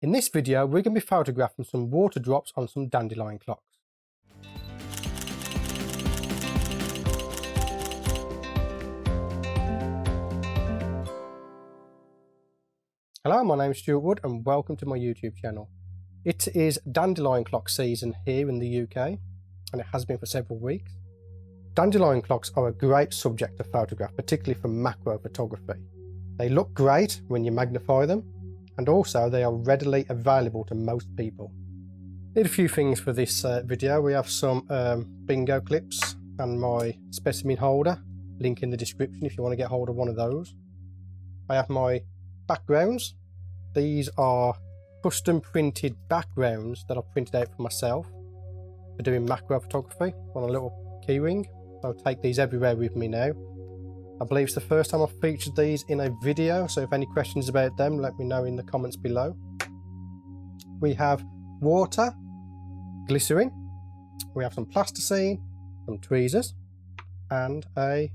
In this video, we're going to be photographing some water drops on some dandelion clocks. Hello, my name is Stuart Wood and welcome to my YouTube channel. It is dandelion clock season here in the UK and it has been for several weeks. Dandelion clocks are a great subject to photograph, particularly for macro photography. They look great when you magnify them, and also they are readily available to most people. Did a few things for this video. We have some bingo clips and my specimen holder, link in the description if you want to get hold of one of those. I have my backgrounds. These are custom printed backgrounds that I've printed out for myself for doing macro photography on a little keyring. I'll take these everywhere with me now. I believe it's the first time I've featured these in a video, so if any questions about them, let me know in the comments below. We have water, glycerin, we have some plasticine, some tweezers, and a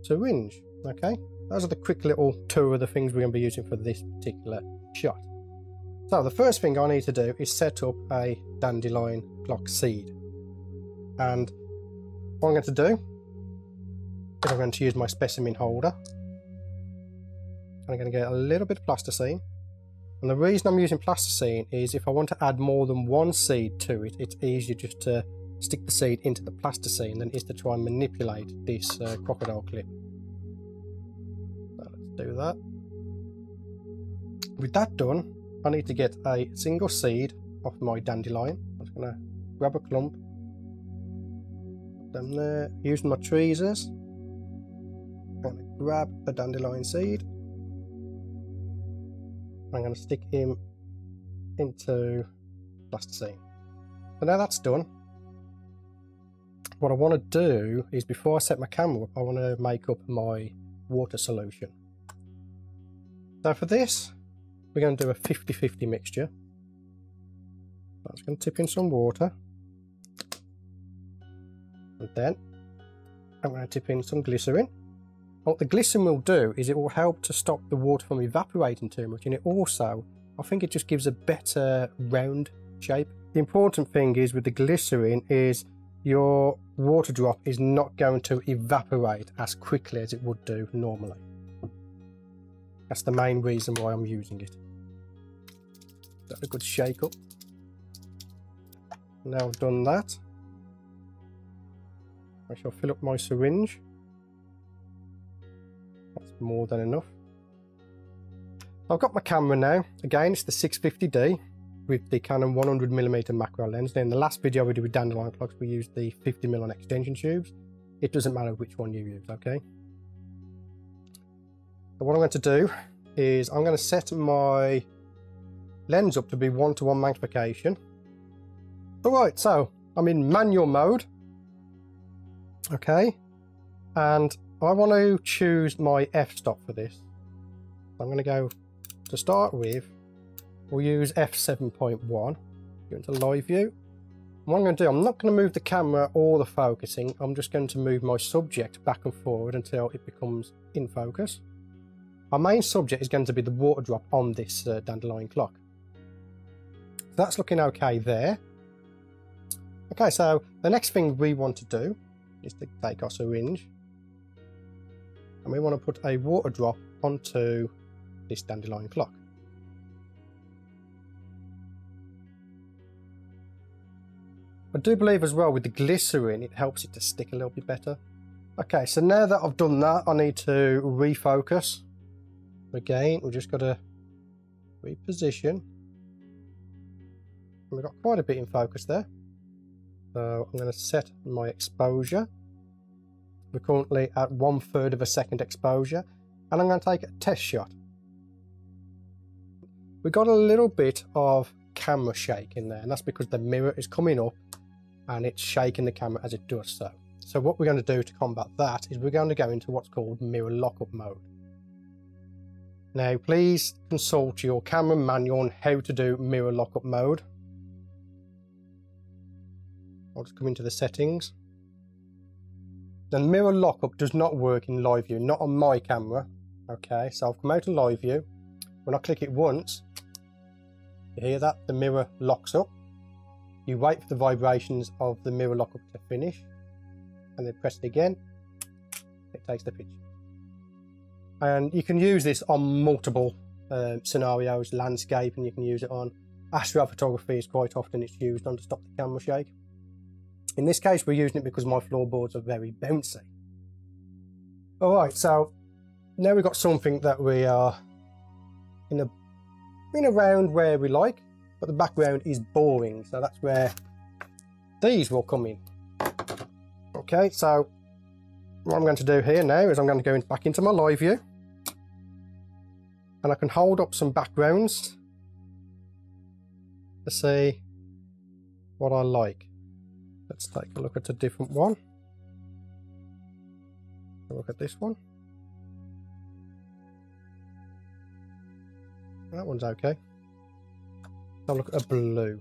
syringe. Okay, those are the quick little two of the things we're going to be using for this particular shot. So the first thing I need to do is set up a dandelion clock seed. And what I'm going to do, I'm going to use my specimen holder and I'm going to get a little bit of plasticine, and the reason I'm using plasticine is if I want to add more than one seed to it, it's easier just to stick the seed into the plasticine than it is to try and manipulate this crocodile clip. So let's do that. With that done, I need to get a single seed off my dandelion. I'm just going to grab a clump, put them there, using my tweezers. I'm going to grab a dandelion seed. I'm going to stick him into plasticine. So now that's done, what I want to do is before I set my camera up, I want to make up my water solution. So for this, we're going to do a 50-50 mixture. That's going to tip in some water. And then I'm going to tip in some glycerin. What the glycerin will do is it will help to stop the water from evaporating too much, and it also, I think it just gives a better round shape. The important thing is with the glycerin is your water drop is not going to evaporate as quickly as it would do normally. That's the main reason why I'm using it. That's a good shake up. Now I've done that, I shall fill up my syringe. More than enough. I've got my camera now. Again, it's the 650D with the Canon 100mm macro lens. Now in the last video we did with dandelion clocks, we used the 50mm on extension tubes. It doesn't matter which one you use, okay? So what I'm going to do is I'm going to set my lens up to be 1:1 magnification. Alright, so I'm in manual mode. Okay, and I want to choose my f-stop for this. I'm going to go, to start with, we'll use f7.1. Go into live view. What I'm going to do, I'm not going to move the camera or the focusing. I'm just going to move my subject back and forward until it becomes in focus. Our main subject is going to be the water drop on this dandelion clock. So that's looking okay there. Okay, so the next thing we want to do is to take our syringe. And we want to put a water drop onto this dandelion clock. I do believe as well with the glycerin, it helps it to stick a little bit better. Okay, so now that I've done that, I need to refocus. Again, we've just got to reposition. We've got quite a bit in focus there. So I'm going to set my exposure. We're currently at 1/3 of a second exposure, and I'm going to take a test shot. We got a little bit of camera shake in there, and that's because the mirror is coming up and it's shaking the camera as it does so. So what we're going to do to combat that is we're going to go into what's called mirror lockup mode. Now please consult your camera manual on how to do mirror lockup mode. I'll just come into the settings. The mirror lockup does not work in live view, not on my camera. Okay, so I've come out of live view. When I click it once, You hear that? The mirror locks up. You wait for the vibrations of the mirror lock up to finish, and then press it again. It takes the picture. And you can use this on multiple scenarios, landscape, and you can use it on astrophotography. Is quite often it's used on to stop the camera shake. In this case, we're using it because my floorboards are very bouncy. All right, so now we've got something that we are in around where we like, but the background is boring, so that's where these will come in. Okay, so what I'm going to do here now is I'm going to go back into my live view, and I can hold up some backgrounds to see what I like. Let's take a look at a different one. Look at this one. That one's okay. I'll look at a blue.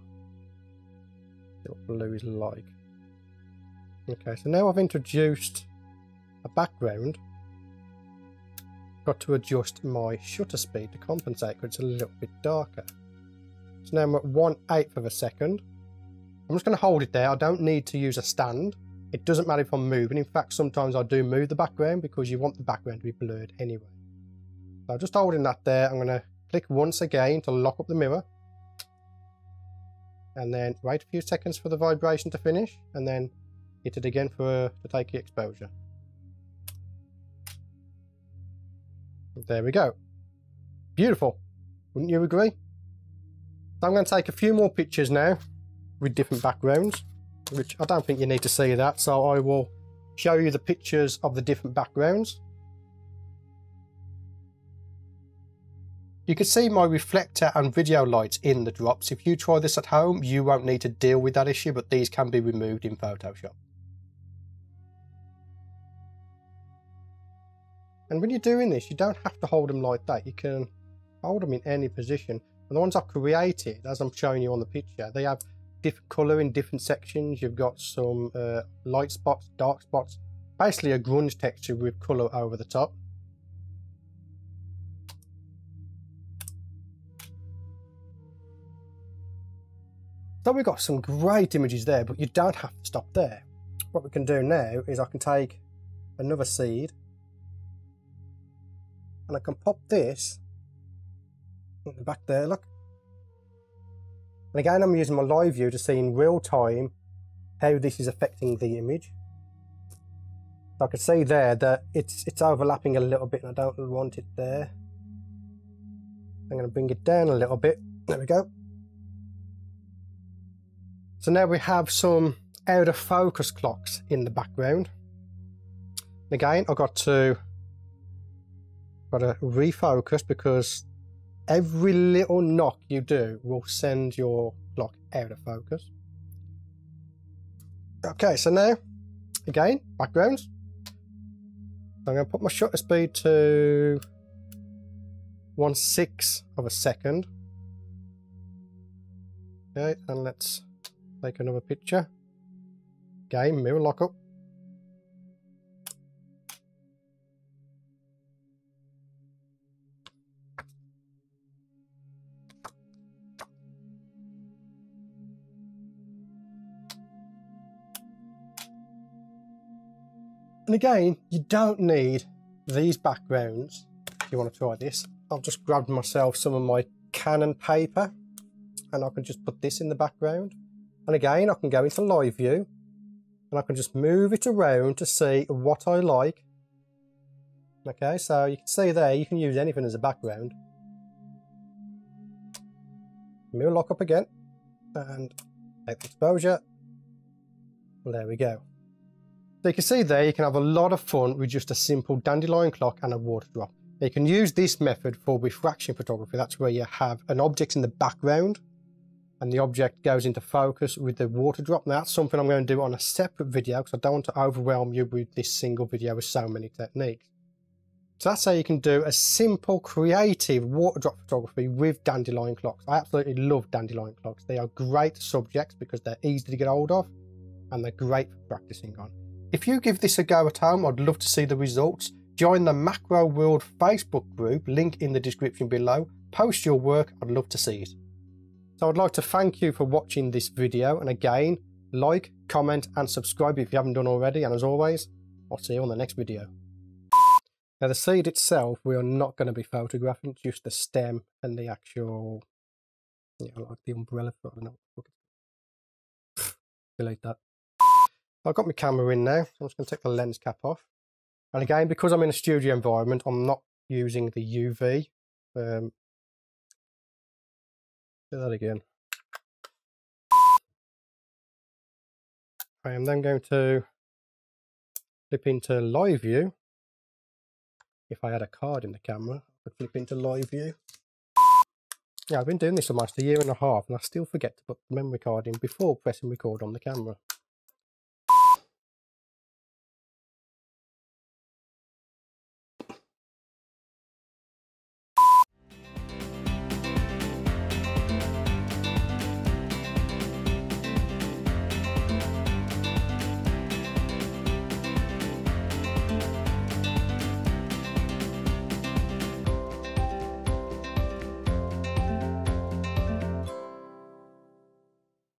See what blue is like. Okay, so now I've introduced a background. Got to adjust my shutter speed to compensate because it's a little bit darker. So now I'm at 1/8 of a second. I'm just going to hold it there. I don't need to use a stand. It doesn't matter if I'm moving. In fact, sometimes I do move the background because you want the background to be blurred anyway. So just holding that there, I'm going to click once again to lock up the mirror. And then wait a few seconds for the vibration to finish, and then hit it again to take the exposure. There we go. Beautiful. Wouldn't you agree? So I'm going to take a few more pictures now with different backgrounds, which I don't think you need to see that, so I will show you the pictures of the different backgrounds. You can see my reflector and video lights in the drops. If you try this at home, you won't need to deal with that issue, but these can be removed in Photoshop. And when you're doing this, you don't have to hold them like that. You can hold them in any position. And the ones I've created, as I'm showing you on the picture, they have different colour in different sections. You've got some light spots, dark spots, basically a grunge texture with colour over the top. So we've got some great images there, but you don't have to stop there. What we can do now is I can take another seed and I can pop this back there, look. And again, I'm using my live view to see in real time how this is affecting the image. So I can see there that it's overlapping a little bit, and I don't want it there. I'm going to bring it down a little bit. There we go. So now we have some out of focus clocks in the background. Again, I've got to refocus because every little knock you do will send your clock out of focus. Okay, so now, again, backgrounds. I'm going to put my shutter speed to 1/6 of a second. Okay, and let's take another picture. Again, mirror lock up. And again, you don't need these backgrounds if you want to try this. I've just grabbed myself some of my Canon paper, and I can just put this in the background. And again, I can go into live view, and I can just move it around to see what I like. Okay, so you can see there, you can use anything as a background. Mirror lock up again, and take the exposure. Well, there we go. So you can see there, you can have a lot of fun with just a simple dandelion clock and a water drop. You can use this method for refraction photography. That's where you have an object in the background and the object goes into focus with the water drop. Now that's something I'm going to do on a separate video because I don't want to overwhelm you with this single video with so many techniques. So that's how you can do a simple creative water drop photography with dandelion clocks. I absolutely love dandelion clocks. They are great subjects because they're easy to get hold of and they're great for practicing on. If you give this a go at home, I'd love to see the results. Join the Macro World Facebook group, link in the description below. Post your work, I'd love to see it. So I'd like to thank you for watching this video, and again, like, comment and subscribe if you haven't done already, and as always, I'll see you on the next video. Now the seed itself we are not going to be photographing, just the stem and the actual, you know, like the umbrella for, I don't know, delete that. I've got my camera in now, so I'm just going to take the lens cap off. And again, because I'm in a studio environment, I'm not using the UV. Do that again. I am then going to flip into live view. If I had a card in the camera, I could flip into live view. Now, I've been doing this for almost a year and a half, and I still forget to put the memory card in before pressing record on the camera.